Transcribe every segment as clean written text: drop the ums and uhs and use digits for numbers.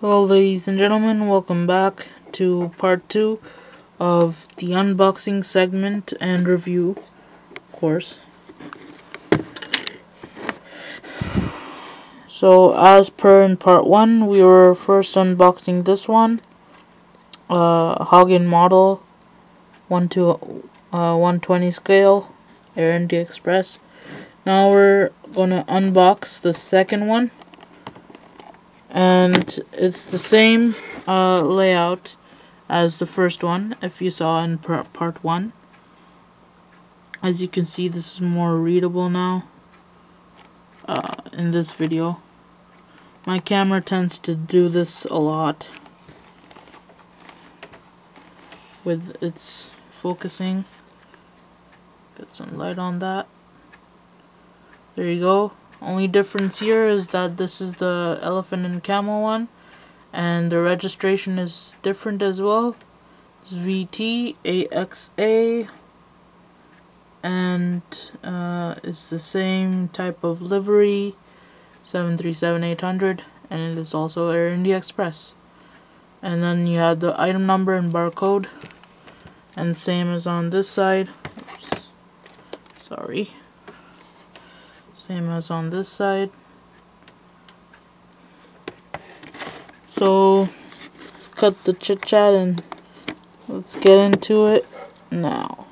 Hello ladies and gentlemen, welcome back to part 2 of the unboxing segment and review, of course. So as per in part 1, we were first unboxing this one, Hogan Model 120 scale, Air India Express. Now we're going to unbox the second one. And it's the same layout as the first one, if you saw in part 1. As you can see, this is more readable now in this video. My camera tends to do this a lot with its focusing. Get some light on that. There you go. Only difference here is that this is the elephant and camel one, and the registration is different as well. It's VT-AXA, and it's the same type of livery, 737-800, and it is also Air India Express. And then you have the item number and barcode, and same as on this side. Oops. Sorry. Same as on this side. So let's cut the chit chat and let's get into it now.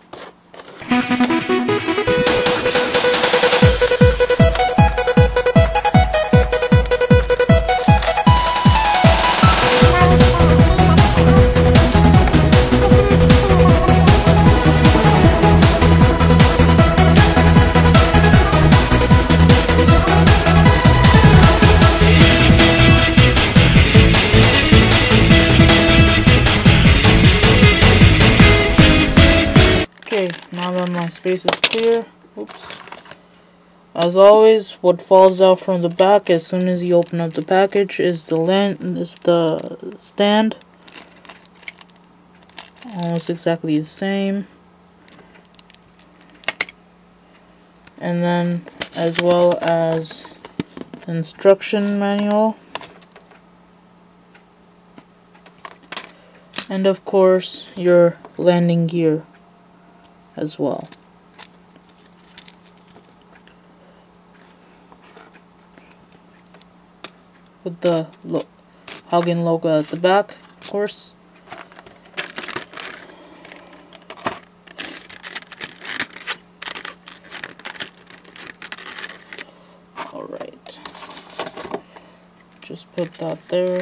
Now that my space is clear, oops. As always, what falls out from the back as soon as you open up the package is the stand. Almost exactly the same. And then as well as instruction manual. And of course your landing gear as well. With the Hogan logo at the back, of course. Alright. Just put that there.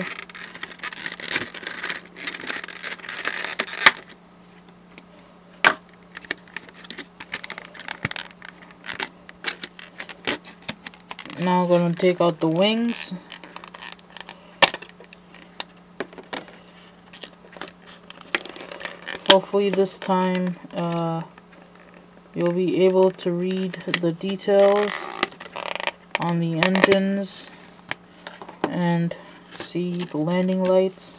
Now I'm going to take out the wings. Hopefully this time you'll be able to read the details on the engines and see the landing lights.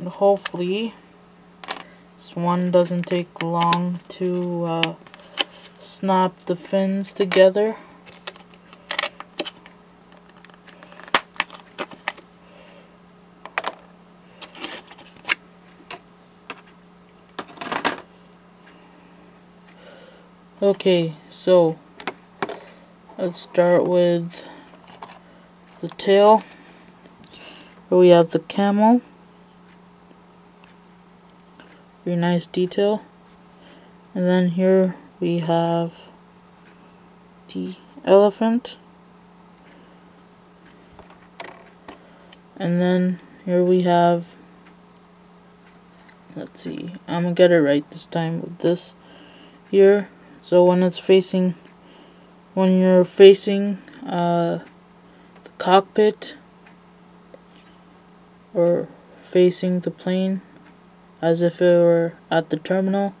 And hopefully this one doesn't take long to snap the fins together. Okay, so let's start with the tail. Here we have the camel. Very nice detail. And then here we have the elephant. And then here we have, let's see, I'm gonna get it right this time with this here. So when you're facing the cockpit or facing the plane as if it were at the terminal,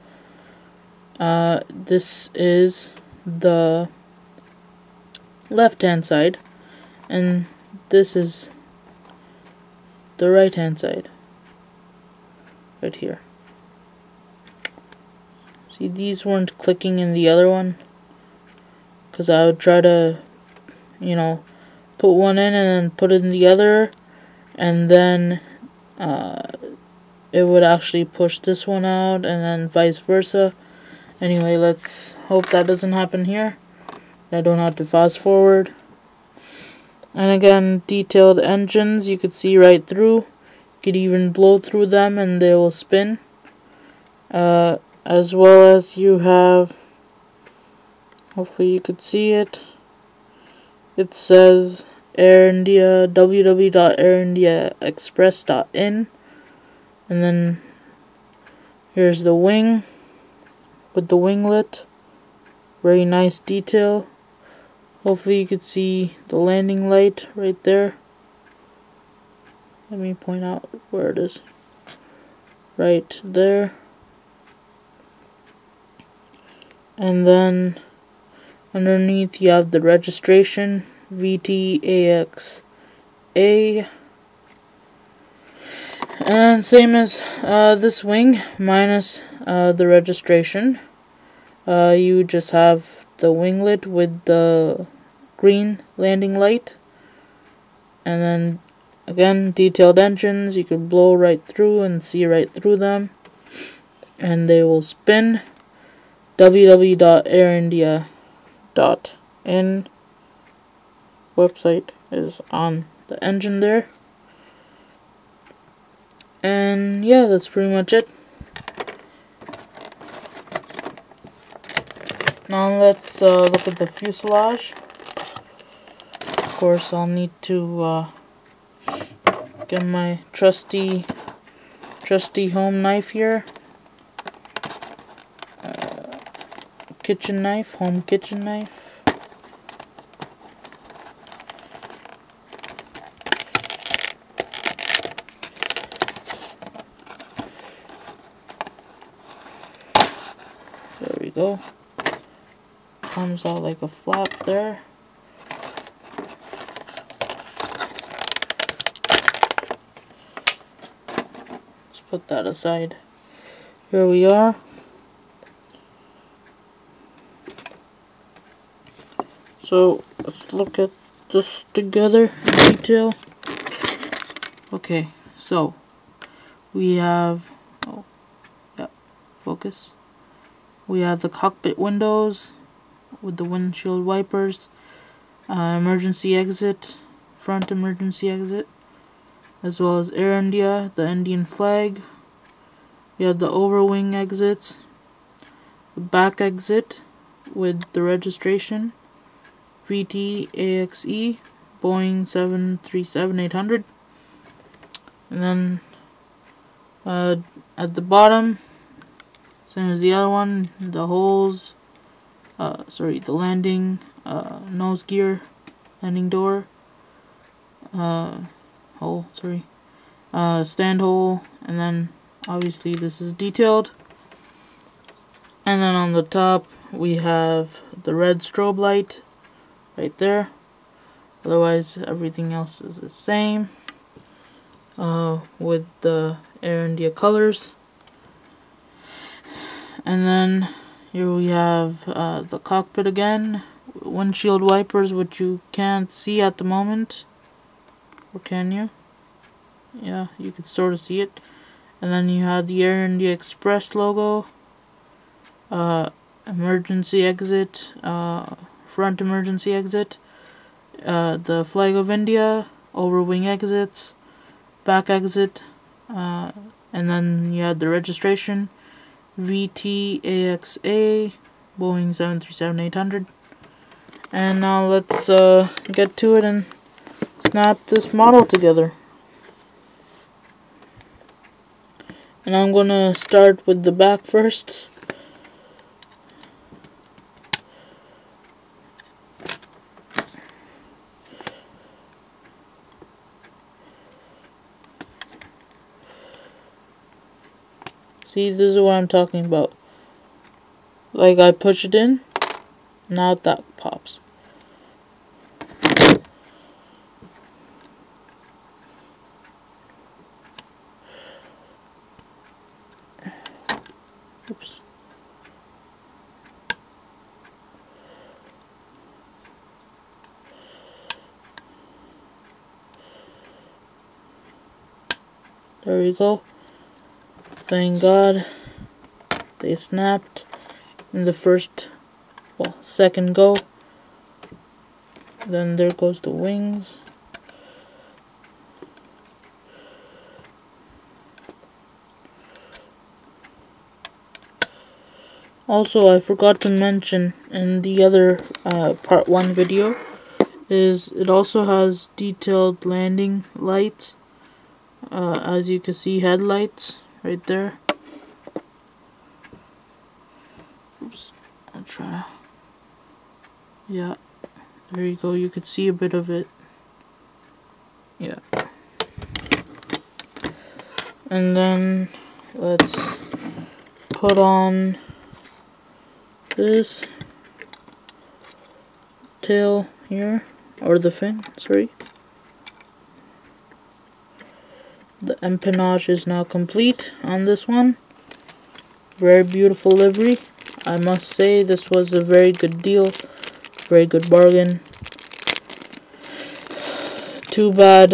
this is the left hand side and this is the right hand side right here. See, these weren't clicking in the other one because I would try to, you know, put one in and then put it in the other and then it would actually push this one out, and then vice versa. Anyway, let's hope that doesn't happen here. I don't have to fast forward. And again, detailed engines, you could see right through. You could even blow through them and they will spin. As well as you have, hopefully you could see it, it says Air India, www.airindiaexpress.in, and then here's the wing with the winglet, very nice detail. Hopefully you could see the landing light right there. Let me point out where it is. Right there. And then underneath you have the registration, VT-AXA. And same as this wing, minus the registration. You just have the winglet with the green landing light, and then again detailed engines, you can blow right through and see right through them and they will spin. www.airindia.in website is on the engine there. And yeah, that's pretty much it. Now let's look at the fuselage. Of course, I'll need to get my trusty home knife here. Kitchen knife, home kitchen knife. There we go. Comes out like a flap there. Let's put that aside. Here we are. So let's look at this together in detail. Okay, so we have, oh yeah, focus. We have the cockpit windows with the windshield wipers, emergency exit, front emergency exit, as well as Air India, the Indian flag. We have the overwing exits, the back exit with the registration, VT-AXA, Boeing 737-800, and then at the bottom, same as the other one, the holes, the landing, nose gear, landing door, stand hole, and then obviously this is detailed. And then on the top we have the red strobe light right there. Otherwise everything else is the same with the Air India colors. And then here we have the cockpit again, windshield wipers, which you can't see at the moment, or can you? Yeah, you can sort of see it. And then you have the Air India Express logo, emergency exit, front emergency exit, the flag of India, overwing exits, back exit, and then you have the registration, VT-AXA, Boeing 737-800. And now let's get to it and snap this model together. And I'm gonna start with the back first. See, this is what I'm talking about. Like, I push it in, now that pops. Oops. There we go. Thank God they snapped in the first, well, second go. Then there goes the wings. Also, I forgot to mention in the other part 1 video is it also has detailed landing lights, as you can see, headlights right there. Oops, I'll try. Yeah, there you go, you could see a bit of it. Yeah. And then let's put on this tail here, or the fin, sorry. The empennage is now complete on this one. Very beautiful livery. I must say this was a very good deal, very good bargain. Too bad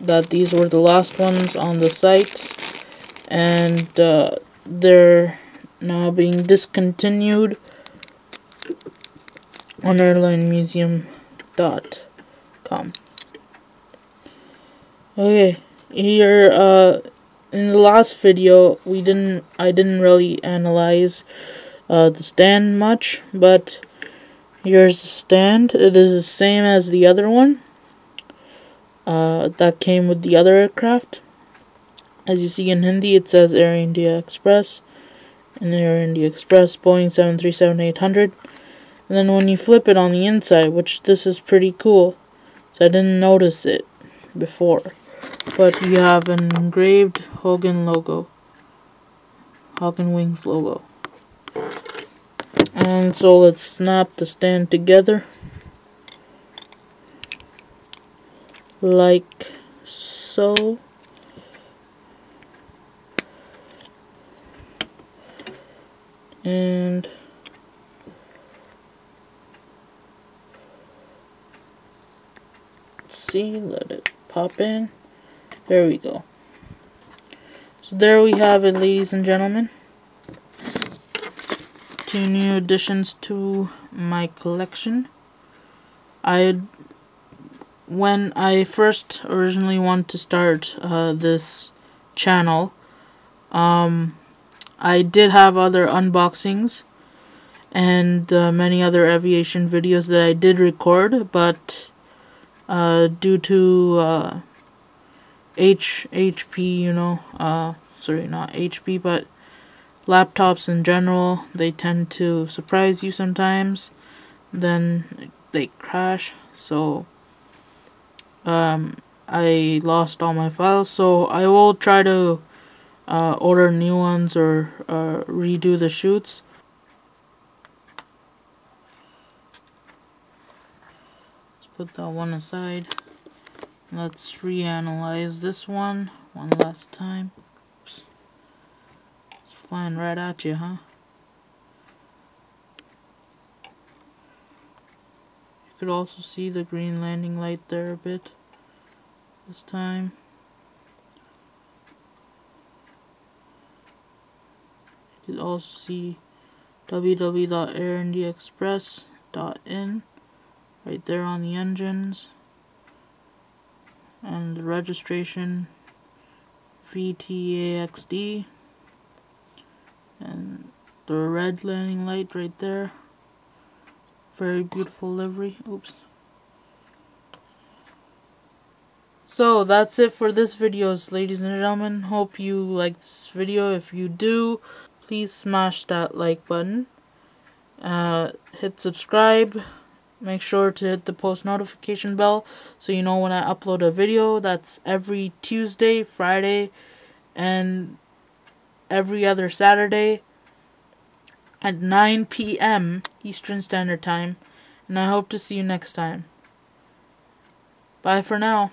that these were the last ones on the sites, and they're now being discontinued on airlinemuseum.com. Okay, here in the last video I didn't really analyze the stand much, but here's the stand. It is the same as the other one that came with the other aircraft. As you see in Hindi, it says Air India Express. And Air India Express, Boeing 737-800. And then when you flip it on the inside, which this is pretty cool, so I didn't notice it before, but you have an engraved Hogan logo, Hogan Wings logo. And so let's snap the stand together like so. And let's see, let it pop in. There we go. So there we have it, ladies and gentlemen. 2 new additions to my collection. When I first originally wanted to start this channel, I did have other unboxings and many other aviation videos that I did record, but due to HP, you know, sorry, not HP, but laptops in general, they tend to surprise you sometimes, then they crash, so I lost all my files, so I will try to order new ones or redo the shoots. Let's put that one aside. Let's reanalyze this one last time. Oops. It's flying right at you, huh? You could also see the green landing light there a bit this time. You'll also see www.airindiaexpress.in right there on the engines, and the registration VT-AXA, and the red landing light right there. Very beautiful livery. Oops. So that's it for this video, ladies and gentlemen. Hope you liked this video. If you do, please smash that like button, hit subscribe, make sure to hit the post notification bell so you know when I upload a video. That's every Tuesday, Friday, and every other Saturday at 9 PM Eastern Standard Time, and I hope to see you next time. Bye for now.